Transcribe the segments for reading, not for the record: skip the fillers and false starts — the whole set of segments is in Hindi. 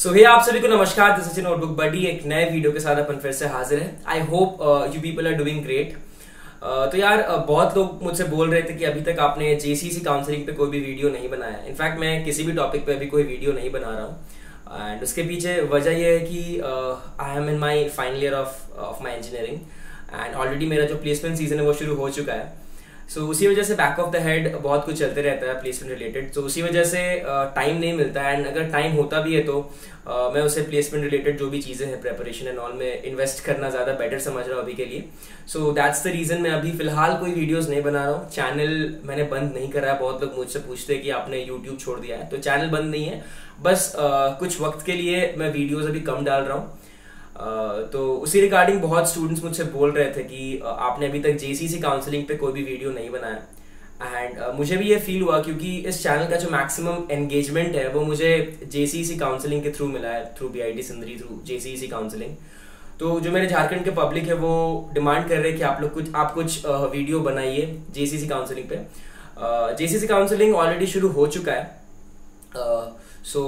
सो भैया आप सभी को नमस्कार। दिस इज नोटबुक बडी, एक नए वीडियो के साथ अपन फिर से हाजिर हैं। I hope you people are doing great. तो यार बहुत लोग मुझसे बोल रहे थे कि अभी तक आपने जेसीसी काउंसलिंग पे कोई भी वीडियो नहीं बनाया। इनफैक्ट मैं किसी भी टॉपिक पे अभी कोई वीडियो नहीं बना रहा हूँ, एंड उसके पीछे वजह यह है कि I am in my final year of my engineering and already मेरा जो प्लेसमेंट सीजन है वो शुरू हो चुका है। सो उसी वजह से बैक ऑफ द हेड बहुत कुछ चलते रहता है प्लेसमेंट रिलेटेड। तो उसी वजह से टाइम नहीं मिलता है, एंड अगर टाइम होता भी है तो मैं उसे प्लेसमेंट रिलेटेड जो भी चीज़ें हैं प्रेपरेशन एंड ऑल में इन्वेस्ट करना ज़्यादा बेटर समझ रहा हूँ अभी के लिए। सो दैट्स द रीज़न मैं अभी फ़िलहाल कोई वीडियोस नहीं बना रहा हूँ। चैनल मैंने बंद नहीं करा है। बहुत लोग मुझसे पूछते हैं कि आपने यूट्यूब छोड़ दिया है, तो चैनल बंद नहीं है, बस कुछ वक्त के लिए मैं वीडियोज़ अभी कम डाल रहा हूँ। तो उसी रिगार्डिंग बहुत स्टूडेंट्स मुझसे बोल रहे थे कि आपने अभी तक जेसीसी काउंसलिंग पे कोई भी वीडियो नहीं बनाया, एंड मुझे भी ये फील हुआ क्योंकि इस चैनल का जो मैक्सिमम एंगेजमेंट है वो मुझे जेसीसी काउंसलिंग के थ्रू मिला है, through BIT Sindri, through JCC counselling. तो जो मेरे झारखंड के पब्लिक है वो डिमांड कर रहे हैं कि आप कुछ वीडियो बनाइए जेसीसी काउंसलिंग पे। जेसीसी काउंसलिंग ऑलरेडी शुरू हो चुका है, सो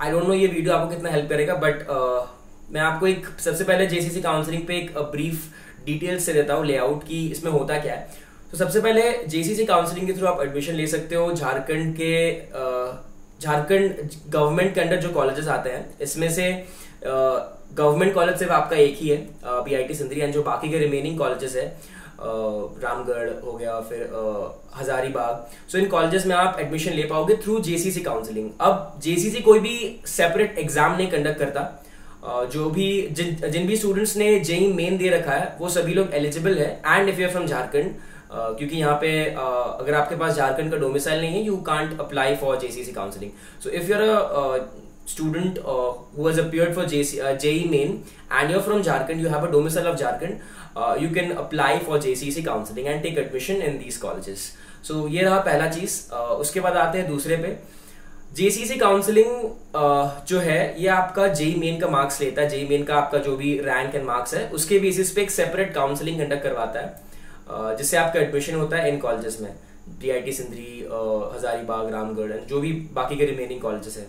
आई डोंट नो ये वीडियो आपको कितना हेल्प करेगा, बट मैं आपको एक सबसे पहले जेसीसी काउंसलिंग पे एक ब्रीफ डिटेल्स से देता हूँ लेआउट की इसमें होता क्या है। तो सबसे पहले जेसीसी काउंसलिंग के थ्रू आप एडमिशन ले सकते हो। झारखंड गवर्नमेंट के अंडर जो कॉलेजेस आते हैं इसमें से गवर्नमेंट कॉलेज सिर्फ आपका एक ही है, बीआईटी सिंदरी, एंड जो बाकी के रिमेनिंग कॉलेजेस है रामगढ़ हो गया, फिर हजारीबाग, सो इन कॉलेजेस में आप एडमिशन ले पाओगे थ्रू जेसीसी काउंसलिंग। अब जेसीसी कोई भी सेपरेट एग्जाम नहीं कंडक्ट करता। जिन भी स्टूडेंट्स ने जेई मेन दे रखा है वो सभी लोग एलिजिबल है, and if you are from Jharkhand, क्योंकि यहाँ पे अगर आपके पास झारखंड का डोमिसाइल नहीं है you can't apply for JCC counselling. So if you are a student who has appeared for JEE Main and you are from Jharkhand, you have a domicile of Jharkhand, you can apply for JCC counselling and take admission in these colleges. So ये रहा पहला चीज। उसके बाद आते हैं दूसरे पे। जेसीसी काउंसलिंग जो है ये आपका जेई मेन का मार्क्स लेता है, जेई मेन का आपका जो भी रैंक एंड मार्क्स है उसके बेसिस पे एक सेपरेट काउंसलिंग कंडक्ट करवाता है, जिससे आपका एडमिशन होता है इन कॉलेजेस में, बीआईटी सिंदरी, हजारीबाग, रामगढ़, जो भी बाकी के रिमेनिंग कॉलेजेस हैं।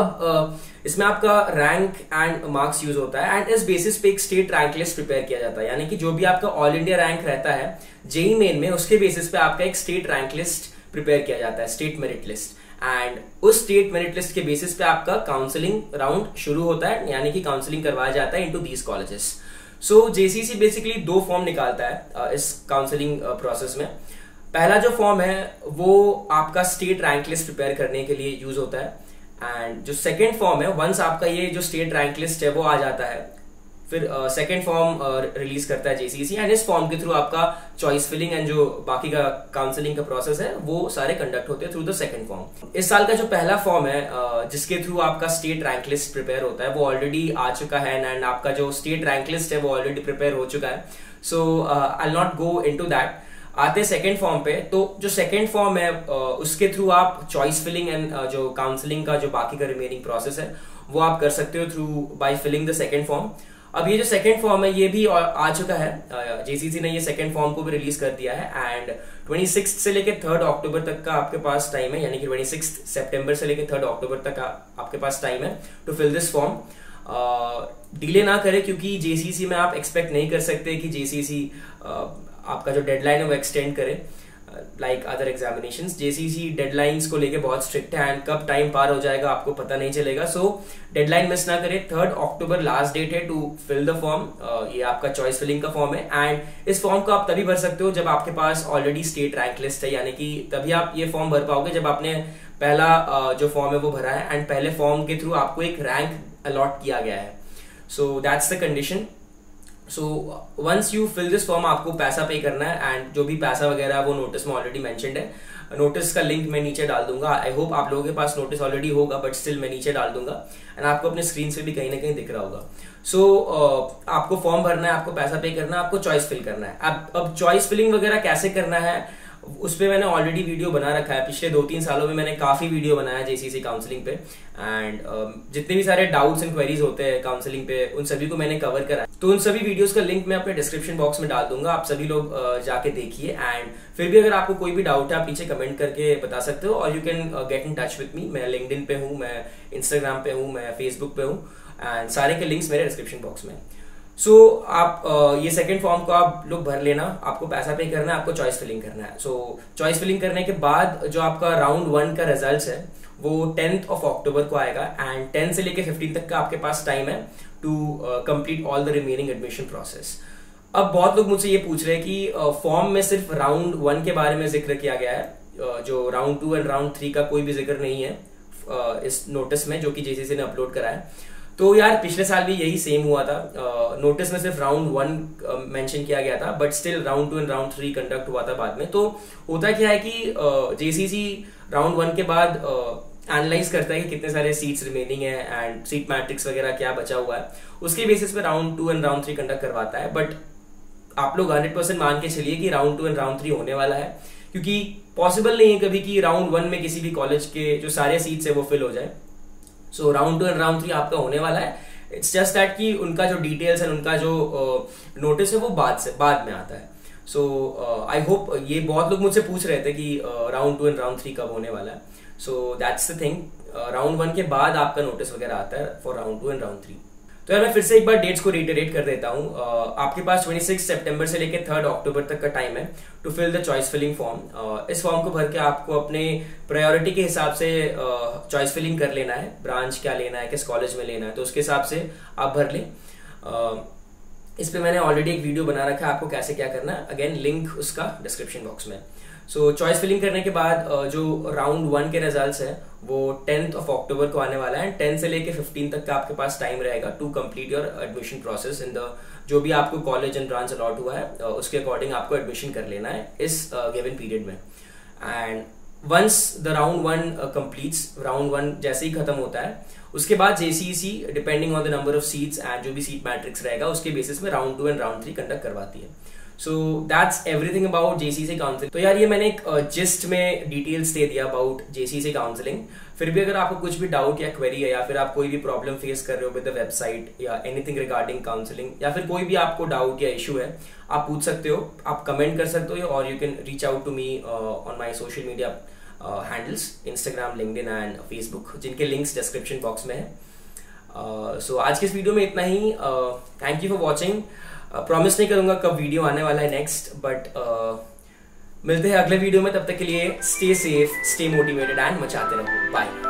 अब इसमें आपका रैंक एंड मार्क्स यूज होता है, एंड इस बेसिस पे एक स्टेट रैंक लिस्ट प्रिपेयर किया जाता है, यानी कि जो भी आपका ऑल इंडिया रैंक रहता है जेई मेन में उसके बेसिस पे आपका एक स्टेट रैंक लिस्ट प्रिपेयर किया जाता है, स्टेट मेरिट लिस्ट, एंड उस स्टेट मेरिट लिस्ट के बेसिस पे आपका काउंसलिंग राउंड शुरू होता है, यानी कि काउंसलिंग करवाया जाता है into these colleges. So JCC basically दो फॉर्म निकालता है इस काउंसलिंग प्रोसेस में। पहला जो फॉर्म है वो आपका स्टेट रैंक लिस्ट प्रिपेयर करने के लिए यूज होता है, एंड जो सेकेंड फॉर्म है, वंस आपका ये जो स्टेट रैंक लिस्ट है वो आ जाता है, फिर सेकेंड फॉर्म रिलीज करता है जेसीसी, एंड इस फॉर्म के थ्रू आपका चॉइस फिलिंग एंड जो बाकी का काउंसलिंग का प्रोसेस है वो सारे कंडक्ट होते हैं थ्रू द सेकेंड फॉर्म। इस साल का जो पहला फॉर्म है जिसके थ्रू आपका स्टेट रैंक लिस्ट प्रिपेयर होता है वो ऑलरेडी आ चुका है, एंड आपका जो स्टेट रैंक लिस्ट है वो ऑलरेडी प्रिपेयर हो चुका है। So I not go into that. आते सेकेंड फॉर्म पे, तो जो सेकेंड फॉर्म है उसके थ्रू आप चॉइस फिलिंग एंड जो काउंसलिंग का जो बाकी का रिमेनिंग प्रोसेस है वो आप कर सकते हो through by filling the second form. अब ये जो सेकंड फॉर्म है ये भी आ चुका है, जेसीसी ने ये सेकंड फॉर्म को भी रिलीज कर दिया है, एंड 26 से लेके 3 अक्टूबर तक का आपके पास टाइम है, यानी कि 26 सितंबर से लेके 3 अक्टूबर तक का आपके पास टाइम है to fill this form. Delay ना करें क्योंकि जेसीसी में आप एक्सपेक्ट नहीं कर सकते कि जेसीसी आपका जो डेडलाइन है वो एक्सटेंड करे like other examinations. JCC deadlines को लेके बहुत स्ट्रिक्ट है, एंड कब टाइम पार हो जाएगा आपको पता नहीं चलेगा। सो डेडलाइन मिस ना करें। 3 अक्टूबर लास्ट डेट है टू फिल द फॉर्म। ये आपका चॉइस फिलिंग का फॉर्म है, एंड इस फॉर्म को आप तभी भर सकते हो जब आपके पास ऑलरेडी स्टेट रैंक लिस्ट है, यानी कि तभी आप ये फॉर्म भर पाओगे जब आपने पहला जो फॉर्म है वो भरा है, एंड पहले फॉर्म के थ्रू आपको एक रैंक अलॉट किया गया है। So that's the condition. So once you fill this form आपको पैसा पे करना है, एंड जो भी पैसा वगैरह है वो नोटिस में ऑलरेडी मेंशन्ड है। नोटिस का लिंक मैं नीचे डाल दूंगा। आई होप आप लोगों के पास नोटिस ऑलरेडी होगा, बट स्टिल मैं नीचे डाल दूंगा, एंड आपको अपने स्क्रीन से भी कहीं ना कहीं दिख रहा होगा। सो आपको फॉर्म भरना है, आपको पैसा पे करना है, आपको चॉइस फिल करना है। अब चॉइस फिलिंग वगैरह कैसे करना है उस पर मैंने ऑलरेडी वीडियो बना रखा है, पिछले 2-3 सालों में मैंने काफ़ी वीडियो बनाया जेसीसी काउंसलिंग पे, एंड जितने भी सारे डाउट्स एंड क्वेरीज होते हैं काउंसलिंग पे उन सभी को मैंने कवर करा। तो उन सभी वीडियोस का लिंक मैं अपने डिस्क्रिप्शन बॉक्स में डाल दूंगा, आप सभी लोग जाके देखिए। एंड फिर भी अगर आपको कोई भी डाउट है आप नीचे कमेंट करके बता सकते हो, और you can get in touch with me. मैं लिंक्डइन पे हूँ, मैं इंस्टाग्राम पे हूँ, मैं फेसबुक पे हूँ, एंड सारे के लिंक्स मेरे डिस्क्रिप्शन बॉक्स में। सो आप ये सेकंड फॉर्म को आप लोग भर लेना, आपको पैसा पे करना है, आपको चॉइस फिलिंग करना है। सो चॉइस फिलिंग करने के बाद जो आपका राउंड 1 का रिजल्ट है वो 10th of October को आएगा, एंड 10 से लेकर 15 तक का आपके पास टाइम है to complete all the remaining admission process. अब बहुत लोग मुझसे ये पूछ रहे हैं कि फॉर्म में सिर्फ राउंड 1 के बारे में जिक्र किया गया है, जो राउंड 2 एंड राउंड 3 का कोई भी जिक्र नहीं है इस नोटिस में जो कि जेसीसी ने अपलोड करा है। तो यार पिछले साल भी यही सेम हुआ था, नोटिस में सिर्फ राउंड 1 मेंशन किया गया था, but still round 2 and round 3 conduct हुआ था बाद में। तो होता क्या है कि जेसीसी राउंड 1 के बाद एनालाइज करता है कि कितने सारे सीट्स रिमेनिंग है एंड सीट मैट्रिक्स वगैरह क्या बचा हुआ है, उसके बेसिस पे राउंड 2 एंड राउंड 3 कंडक्ट करवाता है। बट आप लोग 100% मान के चलिए कि राउंड 2 एंड राउंड 3 होने वाला है, क्योंकि पॉसिबल नहीं है कभी कि राउंड 1 में किसी भी कॉलेज के जो सारे सीट्स है वो फिल हो जाए। सो राउंड 2 एंड राउंड 3 आपका होने वाला है। इट्स जस्ट दैट कि उनका जो डिटेल्स है, उनका जो नोटिस है वो बाद में आता है। सो आई होप, ये बहुत लोग मुझसे पूछ रहे थे कि राउंड 2 एंड राउंड 3 कब होने वाला है। So that's the thing, round 1 के बाद आपका नोटिस वगैरह आता है फॉर राउंड 2 एंड राउंड 3। तो यार मैं फिर से एक बार डेट्स को रिटरेट कर देता हूँ। आपके पास 26 सितंबर से लेकर 3rd अक्टूबर तक का टाइम है to fill the choice filling form. इस फॉर्म को भर के आपको अपने प्रायोरिटी के हिसाब से चॉइस फिलिंग कर लेना है, ब्रांच क्या लेना है, किस कॉलेज में लेना है, तो उसके हिसाब से आप भर लें। इस पर मैंने ऑलरेडी एक वीडियो बना रखा है आपको कैसे क्या करना है, अगेन लिंक उसका डिस्क्रिप्शन बॉक्स में। सो चॉइस फिलिंग करने के बाद जो राउंड 1 के रिजल्ट्स हैं वो 10th of October को आने वाला है। 10 से लेके 15 तक का आपके पास टाइम रहेगा to complete your admission process in the जो भी आपको कॉलेज एंड ब्रांच अलॉट हुआ है उसके अकॉर्डिंग आपको एडमिशन कर लेना है इस गिवन पीरियड में। And once the round 1 completes, round 1 जैसे ही खत्म होता है उसके बाद JCC depending on the number of seats and जो भी सीट मैट्रिक्स रहेगा उसके बेसिस में राउंड 2 एंड राउंड 3 कंडक्ट करवाती है। So that's everything about JCC counselling. तो यार ये मैंने एक जिस्ट में डिटेल्स दे दिया अबाउट जेसीसी काउंसलिंग। फिर भी अगर आपको कुछ भी डाउट या क्वेरी है, या फिर आप कोई भी प्रॉब्लम फेस कर रहे हो विद द वेबसाइट या एनीथिंग रिगार्डिंग काउंसलिंग, या फिर कोई भी आपको डाउट या इशू है आप पूछ सकते हो, आप कमेंट कर सकते हो, और you can reach out to me on my social media handles, Instagram, LinkedIn and Facebook, जिनके लिंक्स डिस्क्रिप्शन बॉक्स में है। सो आज के इस वीडियो में इतना ही। Thank you for watching. Promise नहीं करूंगा कब वीडियो आने वाला है नेक्स्ट, बट मिलते हैं अगले वीडियो में। तब तक के लिए stay safe, stay motivated and मचाते रहो। बाय।